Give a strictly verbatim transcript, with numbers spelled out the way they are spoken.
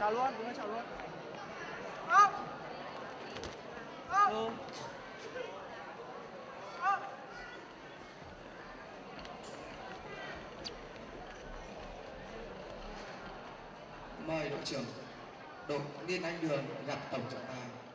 Chào luôn, đúng rồi, chào luôn. Up. Up. Ừ. Up. Mời đội trưởng đội Liên Anh Đường gặp tổng trọng tài.